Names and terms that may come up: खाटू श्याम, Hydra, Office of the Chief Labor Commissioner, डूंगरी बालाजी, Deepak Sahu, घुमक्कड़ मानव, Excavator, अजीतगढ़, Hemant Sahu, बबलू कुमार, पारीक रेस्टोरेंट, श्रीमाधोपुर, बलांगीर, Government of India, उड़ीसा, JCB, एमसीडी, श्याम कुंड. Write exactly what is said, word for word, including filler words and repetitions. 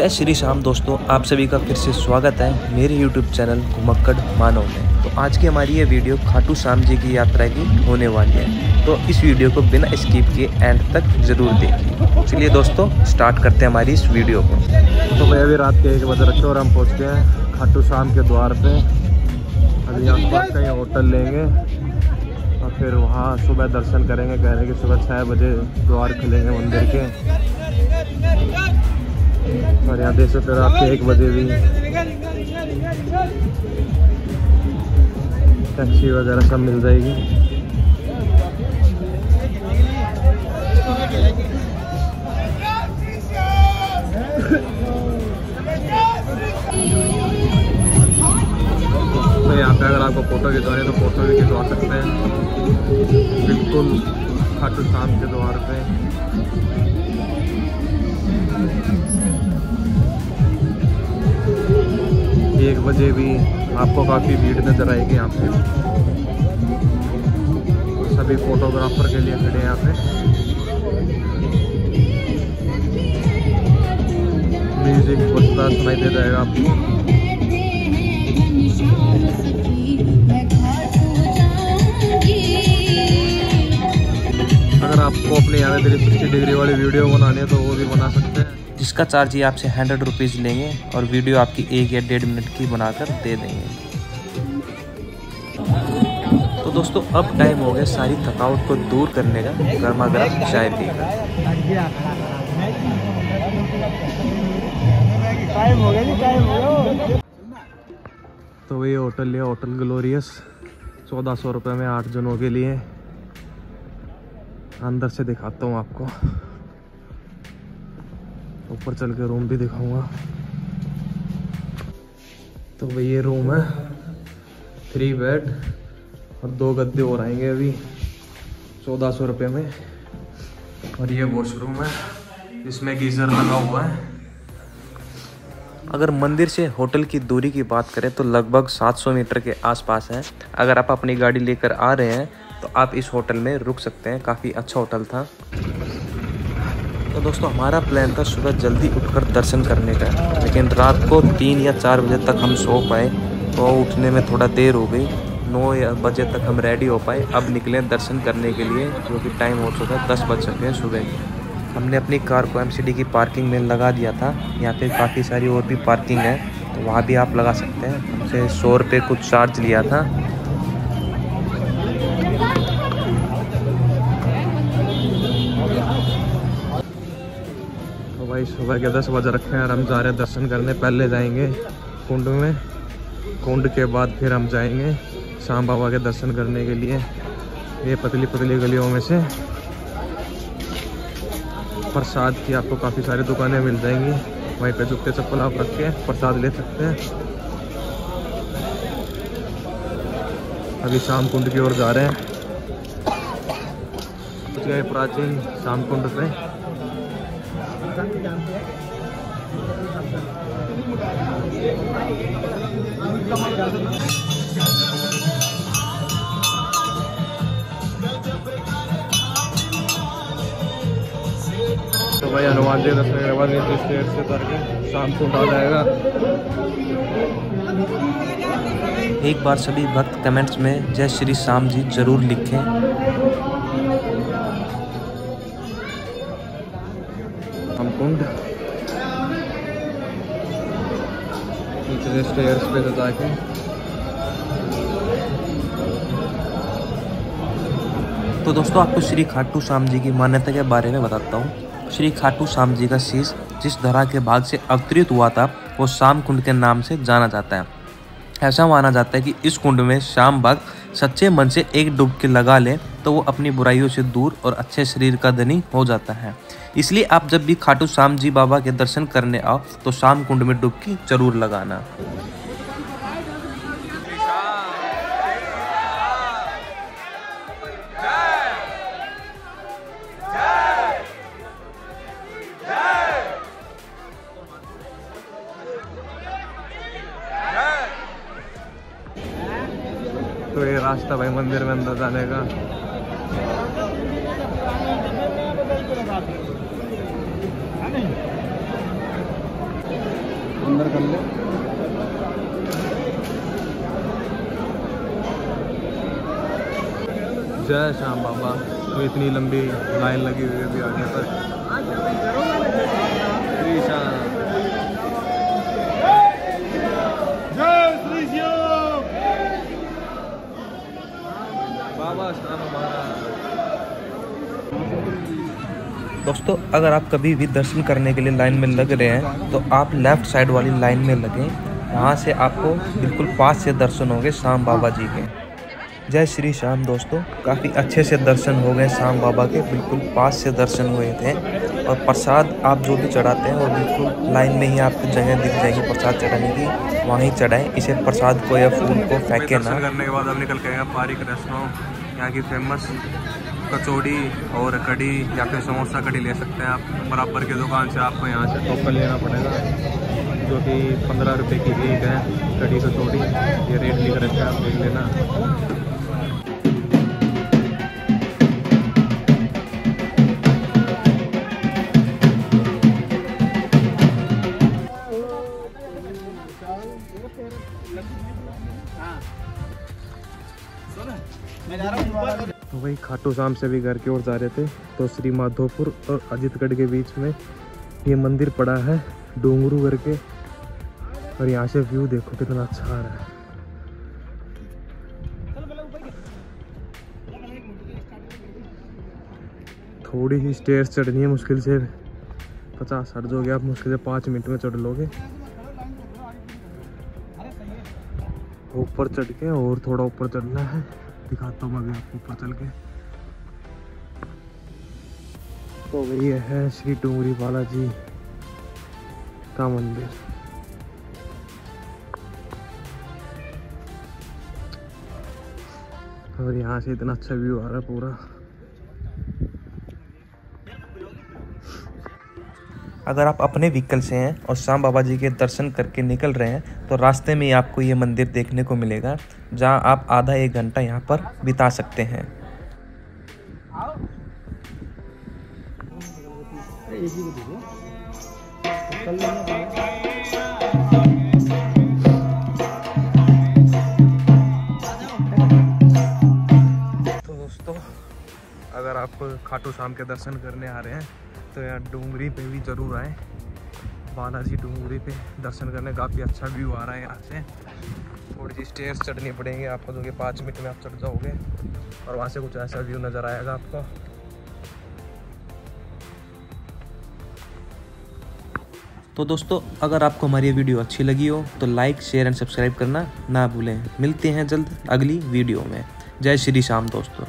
जय श्री श्याम दोस्तों, आप सभी का फिर से स्वागत है मेरे यूट्यूब चैनल घुमक्कड़ मानव में। तो आज की हमारी ये वीडियो खाटू श्याम जी की यात्रा की होने वाली है, तो इस वीडियो को बिना स्किप किए एंड तक जरूर देखिए। चलिए दोस्तों स्टार्ट करते हैं हमारी इस वीडियो को। तो मैं अभी रात के एक बजे रखे और हम पहुँच गए हैं खाटू श्याम के द्वार पर। अभी हम कहीं होटल लेंगे और फिर वहाँ सुबह दर्शन करेंगे। कह रहे हैं कि सुबह छः बजे द्वार खुलेंगे मंदिर के, और यहाँ देख सकते हो आपके एक बजे भी टैक्सी वगैरह सब मिल जाएगी। तो यहाँ पे अगर आपको फोटो खिंचवानी है तो फोटो भी खिंचवा सकते हैं, बिल्कुल खाटू श्याम के द्वार पे। एक बजे भी आपको काफ़ी भीड़ नजर आएगी यहाँ पे, सभी फोटोग्राफर के लिए खड़े हैं यहाँ पे। म्यूजिक बजता सुनाई दे जाएगा आपको। अगर आपको अपने यहाँ पे तीन सौ साठ डिग्री वाली वीडियो बनानी है तो वो भी बना सकते हैं, जिसका चार्ज ये आपसे हंड्रेड रुपीज़ लेंगे और वीडियो आपकी एक या डेढ़ मिनट की बनाकर दे देंगे। तो दोस्तों अब टाइम हो गया सारी थकावट को दूर करने का, गर्मा गर्म चाय पीकर। तो ये होटल लिया, होटल ग्लोरियस, चौदह सौ रुपये में आठ जनों के लिए। अंदर से दिखाता हूँ आपको, ऊपर चल के रूम भी दिखाऊंगा। तो भाई ये रूम है, थ्री बेड और दो गद्दे और आएंगे अभी चौदह सौ रुपये में। और ये वॉशरूम है, इसमें गीजर लगा हुआ है। अगर मंदिर से होटल की दूरी की बात करें तो लगभग सात सौ मीटर के आसपास है। अगर आप अपनी गाड़ी लेकर आ रहे हैं तो आप इस होटल में रुक सकते हैं, काफ़ी अच्छा होटल था। तो दोस्तों हमारा प्लान था सुबह जल्दी उठकर दर्शन करने का, लेकिन रात को तीन या चार बजे तक हम सो पाए तो उठने में थोड़ा देर हो गई। नौ या बजे तक हम रेडी हो पाए, अब निकले दर्शन करने के लिए, जो कि टाइम हो चुका है, दस बज चुके हैं सुबह के। हमने अपनी कार को एमसीडी की पार्किंग में लगा दिया था। यहाँ पे काफ़ी सारी और भी पार्किंग है तो वहाँ भी आप लगा सकते हैं। हमसे सौ रुपये कुछ चार्ज लिया था। भाई सुबह के दस बजे रखे हैं और हम जा रहे हैं दर्शन करने। पहले जाएंगे कुंड में, कुंड के बाद फिर हम जाएंगे श्याम बाबा के दर्शन करने के लिए। ये पतली पतली गलियों में से प्रसाद की आपको काफ़ी सारी दुकानें मिल जाएंगी, वहीं पे जूते चप्पल आप रख के प्रसाद ले सकते हैं। अभी श्याम कुंड की ओर जा रहे हैं, प्राचीन श्याम कुंड से। तो भाई हनुमान जी दर्शन के बाद इस स्टेट से उतर के शाम को उठा जाएगा। एक बार सभी भक्त कमेंट्स में जय श्री श्याम जी जरूर लिखें। नीचे स्टेयर्स पे लगा के तो दोस्तों आपको श्री खाटू श्याम जी की मान्यता के बारे में बताता हूँ। श्री खाटू श्याम जी का शीश जिस धरा के भाग से अवतरित हुआ था वो श्याम कुंड के नाम से जाना जाता है। ऐसा माना जाता है कि इस कुंड में श्याम भक्त सच्चे मन से एक डुबकी लगा ले तो वो अपनी बुराइयों से दूर और अच्छे शरीर का धनी हो जाता है। इसलिए आप जब भी खाटू श्याम जी बाबा के दर्शन करने आओ तो श्याम कुंड में डुबकी जरूर लगाना। तो ये रास्ता भाई मंदिर में अंदर जाने का। अंदर कर ले। जय श्याम बाबा। तो इतनी लंबी लाइन लगी हुई है अभी आने पर। दोस्तों, अगर आप कभी भी दर्शन करने के लिए लाइन में लग रहे हैं तो आप लेफ़्ट साइड वाली लाइन में लगें। यहाँ से आपको बिल्कुल पास से दर्शन होंगे श्याम बाबा जी के। जय श्री श्याम। दोस्तों, काफ़ी अच्छे से दर्शन हो गए श्याम बाबा के, बिल्कुल पास से दर्शन हुए थे। और प्रसाद आप जो भी चढ़ाते हैं वो बिल्कुल लाइन में ही आपको जगह दिख जाएगी प्रसाद चढ़ाने की, वहीं चढ़ाएँ। इसे प्रसाद को या फूल को फेंके ना। दर्शन करने के बाद हम निकल के आए पारीक रेस्टोरेंट। यहाँ की फेमस कचौड़ी और कड़ी या फिर समोसा कड़ी ले सकते हैं आप बराबर की दुकान से। आपको यहाँ से टोकन लेना पड़ेगा जो कि पंद्रह रुपए की एक है कड़ी कचौड़ी। ये रेट लिख रखा है, आप देख लेना। तो वही खाटू श्याम से भी घर की ओर जा रहे थे तो श्रीमाधोपुर और अजीतगढ़ के बीच में ये मंदिर पड़ा है डूंगरू करके। और यहाँ से व्यू देखो कितना अच्छा आ रहा है। थोड़ी ही स्टेयर्स चढ़नी है, मुश्किल से पचास साठ दोगे आप, मुश्किल से पाँच मिनट में चढ़ लोगे। ऊपर चढ़ के और थोड़ा ऊपर चढ़ना है, दिखाता हूँ मैं आपको ऊपर चल के। तो ये है श्री डूंगरी बालाजी का मंदिर। और यहाँ से इतना अच्छा व्यू आ रहा है पूरा। अगर आप अपने व्हीकल से हैं और श्याम बाबा जी के दर्शन करके निकल रहे हैं तो रास्ते में ही आपको ये मंदिर देखने को मिलेगा, जहां आप आधा एक घंटा यहां पर बिता सकते हैं। तो दोस्तों, अगर आप खाटू श्याम के दर्शन करने आ रहे हैं तो यहाँ डूंगरी पे भी ज़रूर आए। बालाजी डूंगरी पे दर्शन करने काफ़ी अच्छा व्यू आ रहा है यहाँ से। थोड़ी सी स्टेयर्स चढ़नी पड़ेंगे आपको जो कि पाँच मिनट में आप चढ़ जाओगे और वहाँ से कुछ ऐसा व्यू नज़र आएगा आपको। तो दोस्तों, अगर आपको हमारी ये वीडियो अच्छी लगी हो तो लाइक, शेयर एंड सब्सक्राइब करना ना भूलें। मिलते हैं जल्द अगली वीडियो में। जय श्री श्याम दोस्तों।